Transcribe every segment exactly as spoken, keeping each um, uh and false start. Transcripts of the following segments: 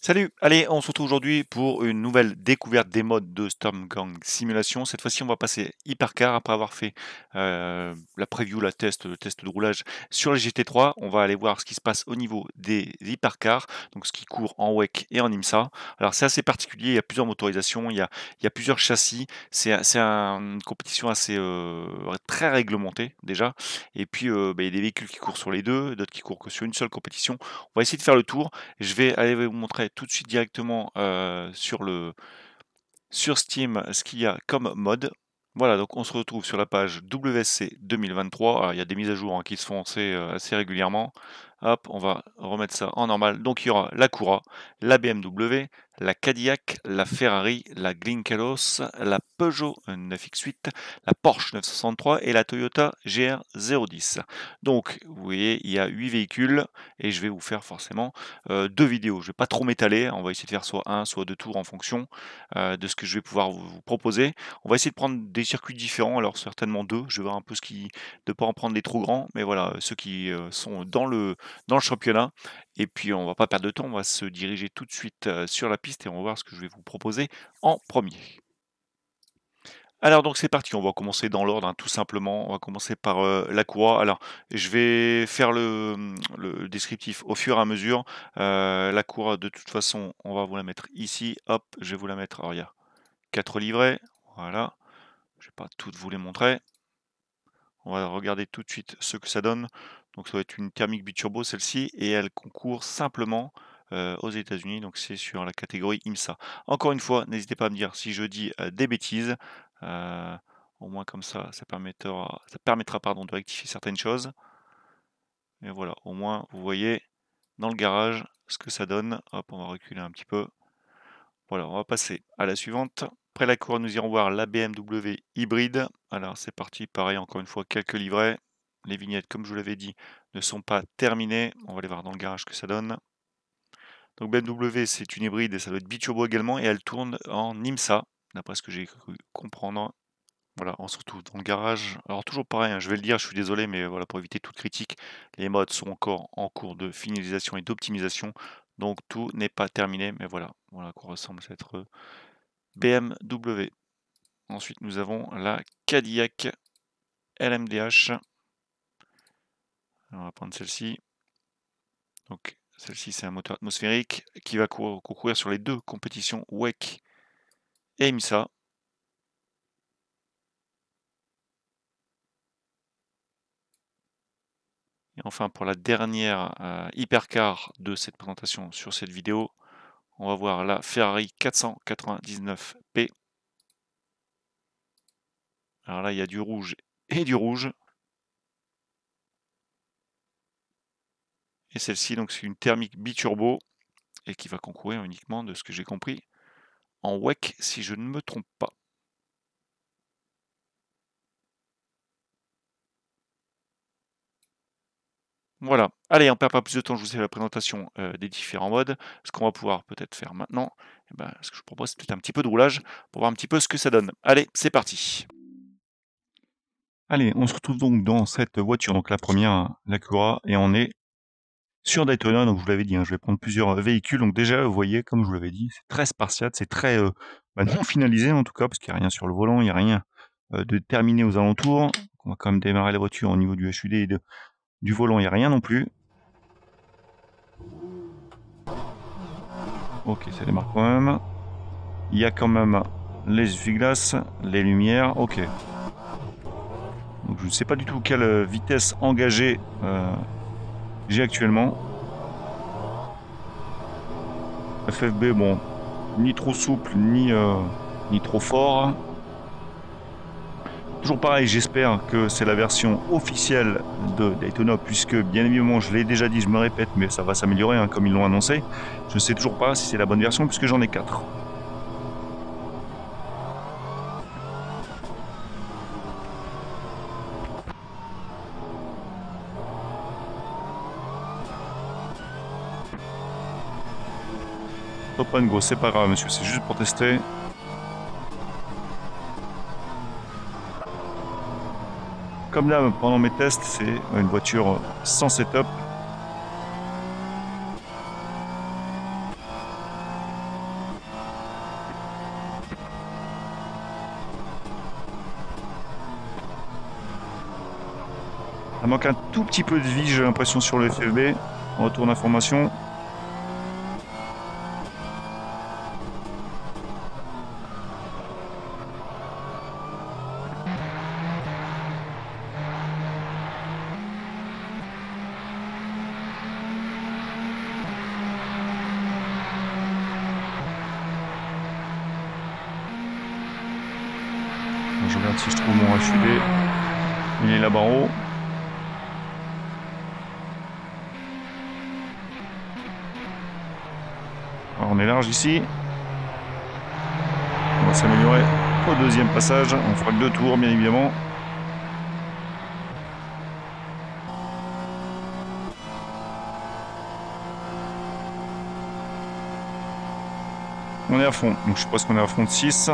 Salut, allez, on se retrouve aujourd'hui pour une nouvelle découverte des modes de Storm Gang Simulation. Cette fois-ci, on va passer Hypercar. Après avoir fait euh, la preview, la test, le test de roulage sur les G T trois, on va aller voir ce qui se passe au niveau des Hypercars, donc ce qui court en W E C et en IMSA. Alors c'est assez particulier, il y a plusieurs motorisations, il y a, il y a plusieurs châssis, c'est un, une compétition assez euh, très réglementée déjà, et puis euh, bah, il y a des véhicules qui courent sur les deux, d'autres qui courent que sur une seule compétition. On va essayer de faire le tour, je vais aller vous montrer tout de suite directement euh, sur le sur Steam ce qu'il y a comme mode. Voilà, donc on se retrouve sur la page W S C deux mille vingt-trois. Alors, il y a des mises à jour hein, qui se font assez, euh, assez régulièrement. Hop, on va remettre ça en normal. Donc il y aura la Acura, la B M W, la Cadillac, la Ferrari, la Glickenhaus, la Peugeot neuf X huit, la Porsche neuf cent soixante-trois et la Toyota G R zéro dix. Donc, vous voyez, il y a huit véhicules et je vais vous faire forcément euh, deux vidéos. Je ne vais pas trop m'étaler, on va essayer de faire soit un, soit deux tours en fonction euh, de ce que je vais pouvoir vous, vous proposer. On va essayer de prendre des circuits différents, alors certainement deux. Je vais voir un peu ce qui... de ne pas en prendre les trop grands, mais voilà, ceux qui euh, sont dans le, dans le championnat. Et puis, on ne va pas perdre de temps, on va se diriger tout de suite euh, sur la piste et on va voir ce que je vais vous proposer en premier. Alors donc c'est parti, on va commencer dans l'ordre hein, tout simplement, on va commencer par euh, l'Acura. Alors je vais faire le, le descriptif au fur et à mesure. Euh, l'Acura de toute façon on va vous la mettre ici, hop, je vais vous la mettre, alors il y a quatre livrets, voilà, je vais pas toutes vous les montrer. On va regarder tout de suite ce que ça donne, donc ça va être une thermique biturbo celle-ci et elle concourt simplement aux États-Unis, donc c'est sur la catégorie IMSA. Encore une fois, n'hésitez pas à me dire si je dis euh, des bêtises, euh, au moins comme ça, ça permettra, ça permettra pardon, de rectifier certaines choses. Et voilà, au moins vous voyez dans le garage ce que ça donne. Hop, on va reculer un petit peu. Voilà, on va passer à la suivante. Après la cour, nous irons voir la B M W hybride. Alors c'est parti, pareil, encore une fois, quelques livrets. Les vignettes, comme je vous l'avais dit, ne sont pas terminées. On va aller voir dans le garage ce que ça donne. Donc B M W c'est une hybride et ça doit être biturbo également et elle tourne en IMSA d'après ce que j'ai cru comprendre. Voilà, on se retrouve dans le garage. Alors toujours pareil, hein, je vais le dire, je suis désolé, mais voilà, pour éviter toute critique, les modes sont encore en cours de finalisation et d'optimisation, donc tout n'est pas terminé, mais voilà, voilà à quoi ressemble cette B M W. Ensuite nous avons la Cadillac L M D H. Alors, on va prendre celle-ci. Donc celle-ci, c'est un moteur atmosphérique qui va concourir sur les deux compétitions W E C et IMSA. Et enfin, pour la dernière euh, hypercar de cette présentation sur cette vidéo, on va voir la Ferrari quatre cent quatre-vingt-dix-neuf P. Alors là, il y a du rouge et du rouge. Et celle-ci, donc c'est une thermique biturbo et qui va concourir uniquement, de ce que j'ai compris, en W E C si je ne me trompe pas. Voilà. Allez, on ne perd pas plus de temps, je vous fais la présentation euh, des différents modes. Ce qu'on va pouvoir peut-être faire maintenant, eh ben, ce que je propose, c'est peut-être un petit peu de roulage pour voir un petit peu ce que ça donne. Allez, c'est parti. Allez, on se retrouve donc dans cette voiture, donc la première, l'Acura, et on est sur Daytona, donc je vous l'avais dit, hein, je vais prendre plusieurs véhicules. Donc déjà, vous voyez, comme je vous l'avais dit, c'est très spartiate, c'est très euh, bah non finalisé en tout cas, parce qu'il n'y a rien sur le volant, il n'y a rien euh, de terminé aux alentours. Donc on va quand même démarrer la voiture au niveau du H U D et de, du volant, il n'y a rien non plus. Ok, ça démarre quand même. Il y a quand même les essuie-glaces, les lumières, ok. Donc je ne sais pas du tout quelle vitesse engager euh, j'ai actuellement. F F B, bon, ni trop souple ni euh, ni trop fort. Toujours pareil, j'espère que c'est la version officielle de Daytona, puisque bien évidemment, je l'ai déjà dit, je me répète, mais ça va s'améliorer hein, comme ils l'ont annoncé. Je ne sais toujours pas si c'est la bonne version, puisque j'en ai quatre. Open go, c'est pas grave monsieur, c'est juste pour tester. Comme là pendant mes tests, c'est une voiture sans setup. Ça manque un tout petit peu de vie, j'ai l'impression, sur le F F B. On retourne l'information. Je regarde si je trouve mon H U D. Il est là-bas en haut. Alors on est large ici. On va s'améliorer au deuxième passage. On fera que deux tours, bien évidemment. On est à fond. Donc je pense qu'on est à fond de six.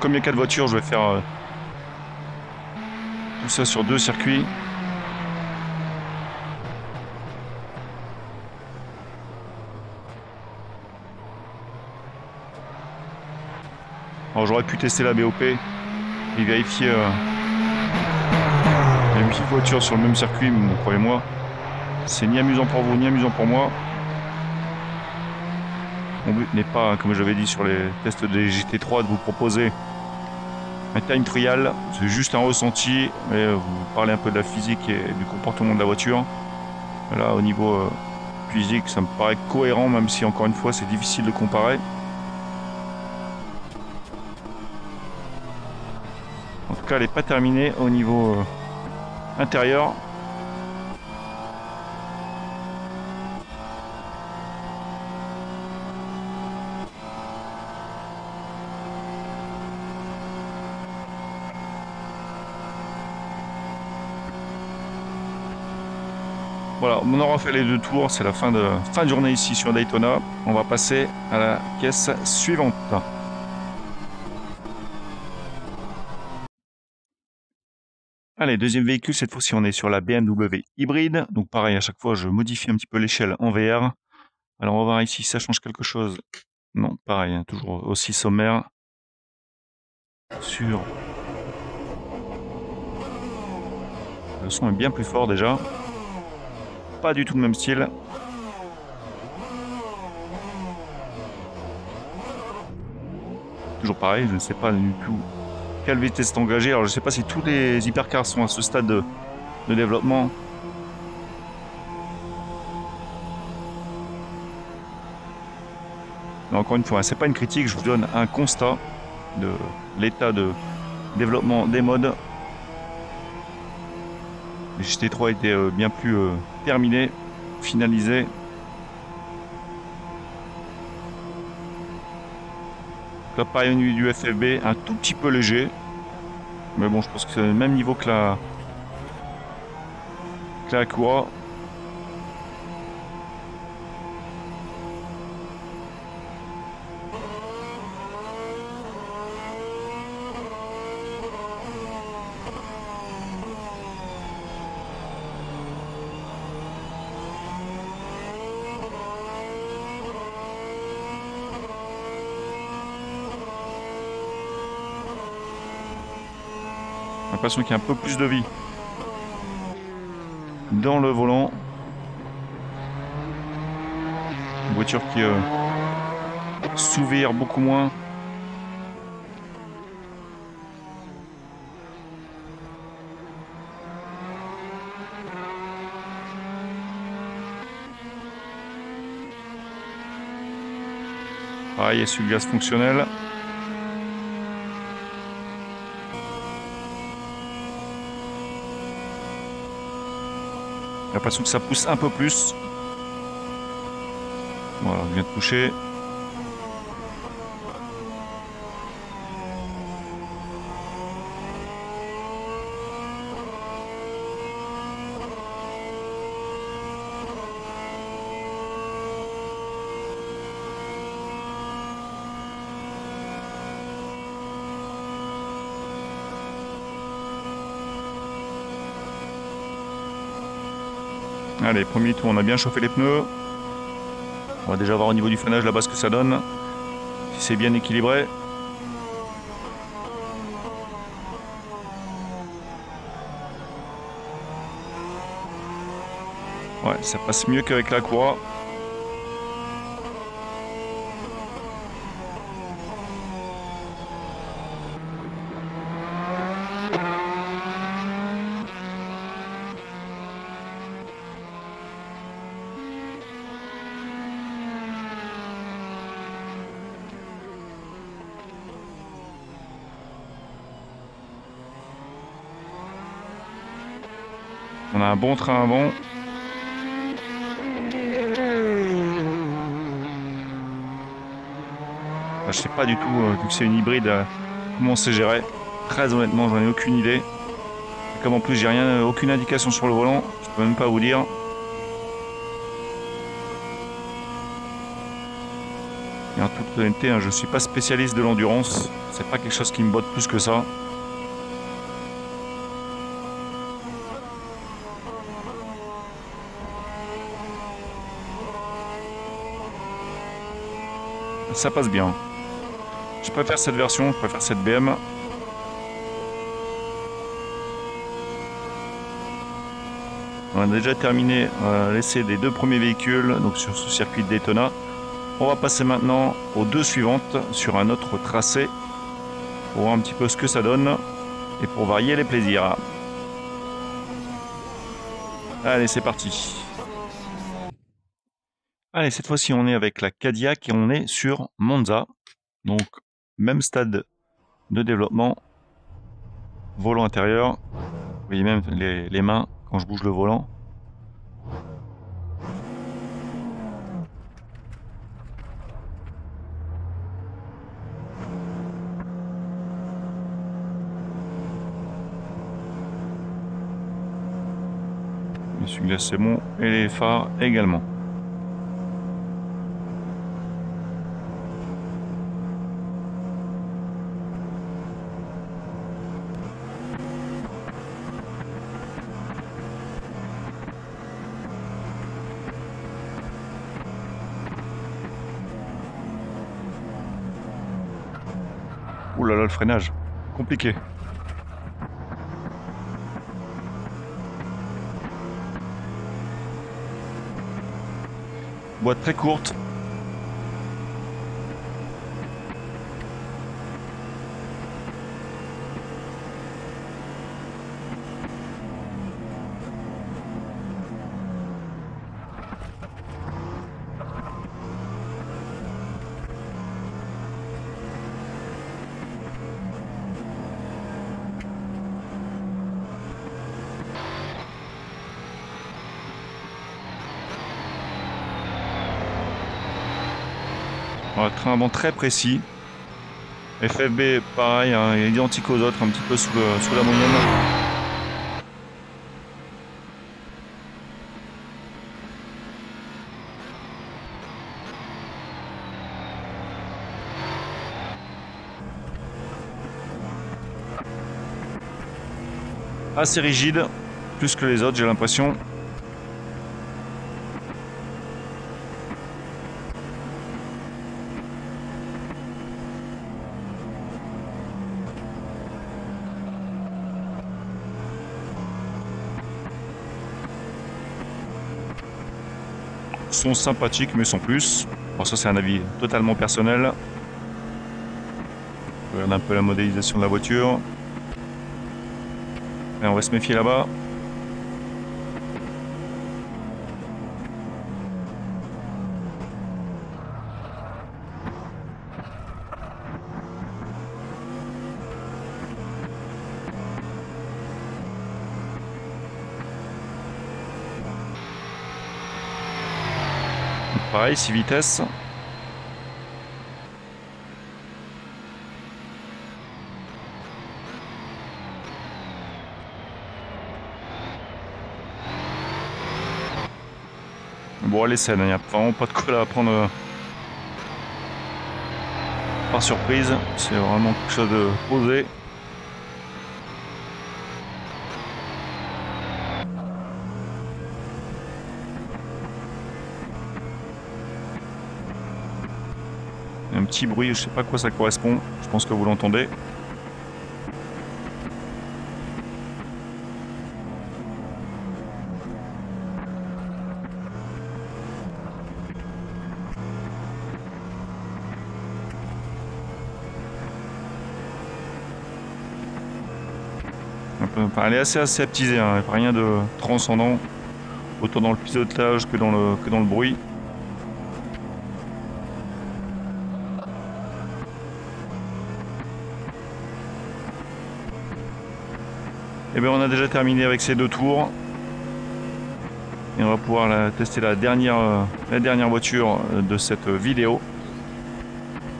Comme il y a quatre voitures, je vais faire euh, tout ça sur deux circuits. Alors j'aurais pu tester la B O P et vérifier euh, les huit voitures sur le même circuit, mais bon, croyez-moi, c'est ni amusant pour vous ni amusant pour moi. Mon but n'est pas, comme je l'avais dit sur les tests des G T trois, de vous proposer un time trial, c'est juste un ressenti, mais vous parlez un peu de la physique et du comportement de la voiture. Là, au niveau physique, ça me paraît cohérent, même si, encore une fois, c'est difficile de comparer. En tout cas, elle n'est pas terminée au niveau intérieur. Voilà, on aura fait les deux tours, c'est la fin de, fin de journée ici sur Daytona. On va passer à la caisse suivante. Allez, deuxième véhicule, cette fois-ci on est sur la B M W hybride. Donc pareil, à chaque fois je modifie un petit peu l'échelle en V R. Alors on va voir ici si ça change quelque chose. Non, pareil, hein, toujours aussi sommaire. Sur... Le son est bien plus fort déjà. Pas du tout le même style. Toujours pareil, je ne sais pas du tout quelle vitesse est engagée. Alors je ne sais pas si tous les hypercars sont à ce stade de, de développement. Mais encore une fois, c'est pas une critique, je vous donne un constat de l'état de développement des modes. Le G T trois était bien plus euh, terminé, finalisé. Là, pareil au niveau du F F B, un tout petit peu léger. Mais bon, je pense que c'est le même niveau que la, que la Acura. J'ai l'impression qu'il y a un peu plus de vie dans le volant. Une voiture qui euh, s'ouvre beaucoup moins. Pareil, essuie-glace fonctionnelle. J'ai l'impression que ça pousse un peu plus. Voilà, on vient de toucher. Allez, premier tour, on a bien chauffé les pneus. On va déjà voir au niveau du freinage là-bas ce que ça donne. Si c'est bien équilibré. Ouais, ça passe mieux qu'avec la Acura. On a un bon train avant. Enfin, je sais pas du tout, euh, vu que c'est une hybride, euh, comment c'est géré. Très honnêtement, j'en ai aucune idée. Et comme en plus j'ai rien, aucune indication sur le volant, je peux même pas vous dire. Et en toute honnêteté, hein, je suis pas spécialiste de l'endurance. C'est pas quelque chose qui me botte plus que ça. Ça passe bien. Je préfère cette version, je préfère cette B M. On a déjà terminé euh, l'essai des deux premiers véhicules, donc sur ce circuit de Daytona. On va passer maintenant aux deux suivantes sur un autre tracé pour voir un petit peu ce que ça donne et pour varier les plaisirs. Allez, c'est parti. Allez, cette fois-ci, on est avec la Cadillac et on est sur Monza. Donc, même stade de développement. Volant intérieur. Vous voyez même les, les mains quand je bouge le volant. Le essuie-glace, c'est bon. Et les phares également. Ouh là là, le freinage, compliqué. Boîte très courte. Un train avant très précis. F F B pareil, hein, identique aux autres, un petit peu sous, le, sous la moyenne. Assez rigide, plus que les autres, j'ai l'impression. Sont sympathiques mais sans plus. Bon, ça c'est un avis totalement personnel. On regarde un peu la modélisation de la voiture. Et on va se méfier là-bas. Pareil, six vitesses. Bon, allez, c'est il n'y a vraiment pas de colle à prendre par surprise. C'est vraiment quelque chose de posé. Il y a un petit bruit, je ne sais pas à quoi ça correspond, je pense que vous l'entendez. Enfin, elle est assez aseptisée, hein. Rien de transcendant, autant dans le pilotage que dans le, que dans le bruit. Et bien on a déjà terminé avec ces deux tours. Et on va pouvoir la, tester la dernière, la dernière voiture de cette vidéo.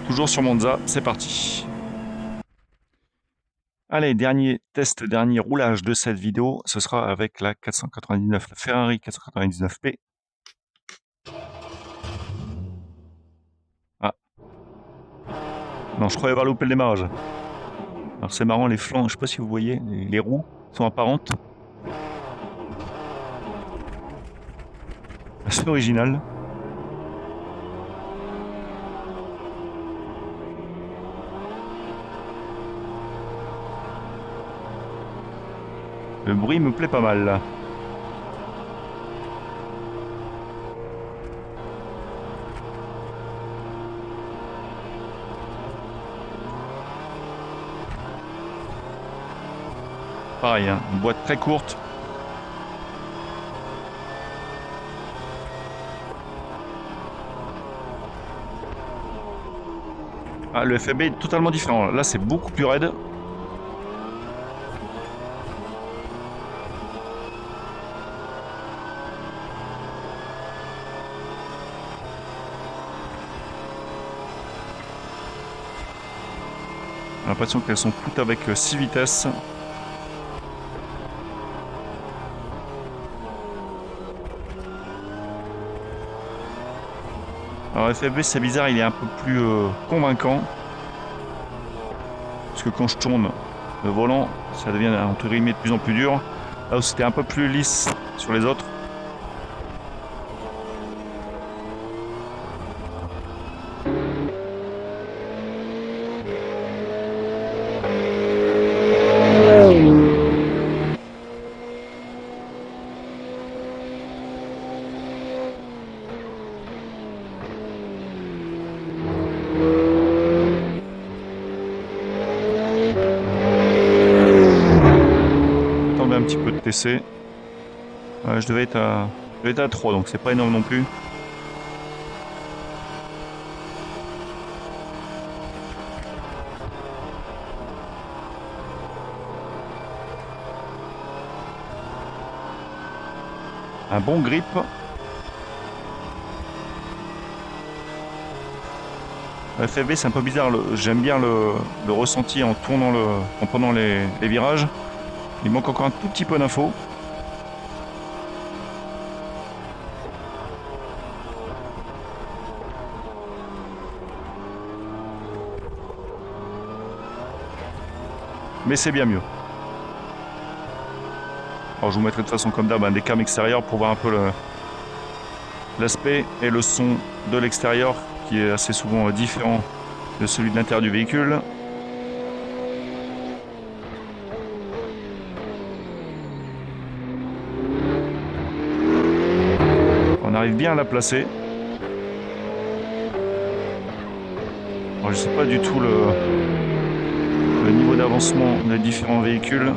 Toujours sur Monza, c'est parti. Allez, dernier test, dernier roulage de cette vidéo, ce sera avec la quatre cent quatre-vingt-dix-neuf, la Ferrari quatre cent quatre-vingt-dix-neuf P. Ah. Non, je croyais avoir loupé le démarrage. Alors c'est marrant, les flancs, je sais pas si vous voyez, les, les roues sont apparentes. Assez original. Le bruit me plaît pas mal là. Pareil, hein, une boîte très courte. Ah, le F A B est totalement différent. Là, c'est beaucoup plus raide. J'ai l'impression qu'elles sont toutes avec six vitesses. Alors F F B, c'est bizarre, il est un peu plus euh, convaincant. Parce que quand je tourne le volant, ça devient entre guillemets de plus en plus dur. Là où c'était un peu plus lisse sur les autres. T C. Euh, je devais être à, je devais être à trois, donc c'est pas énorme non plus. Un bon grip. F F B, c'est un peu bizarre, j'aime bien le, le ressenti en tournant le, en prenant les, les virages. Il manque encore un tout petit peu d'infos. Mais c'est bien mieux. Alors je vous mettrai de façon comme d'hab des cams extérieures pour voir un peu l'aspect et le son de l'extérieur qui est assez souvent différent de celui de l'intérieur du véhicule. Bien à la placer. Alors, je sais pas du tout le, le niveau d'avancement des différents véhicules.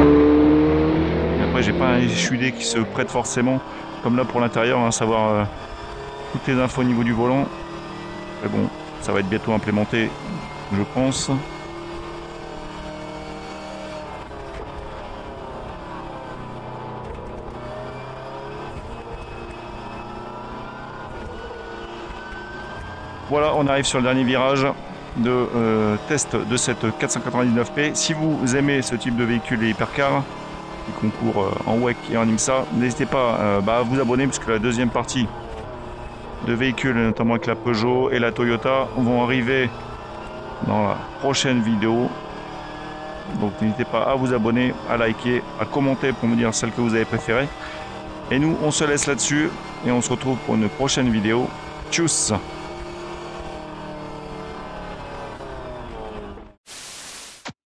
Et après j'ai pas un échudé qui se prête forcément comme là pour l'intérieur, hein, savoir euh, toutes les infos au niveau du volant. Mais bon, ça va être bientôt implémenté, je pense. Voilà, on arrive sur le dernier virage de euh, test de cette quatre cent quatre-vingt-dix-neuf P. Si vous aimez ce type de véhicule, les hypercars, qui concourent euh, en W E C et en IMSA, n'hésitez pas euh, bah, à vous abonner, puisque la deuxième partie de véhicules, notamment avec la Peugeot et la Toyota, vont arriver dans la prochaine vidéo. Donc n'hésitez pas à vous abonner, à liker, à commenter pour me dire celle que vous avez préférée. Et nous, on se laisse là-dessus. et on se retrouve pour une prochaine vidéo. Tchuss!